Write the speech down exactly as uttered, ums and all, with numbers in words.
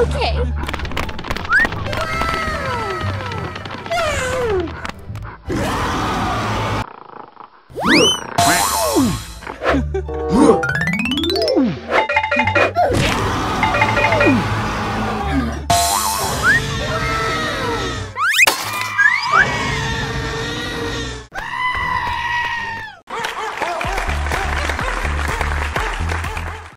Okay.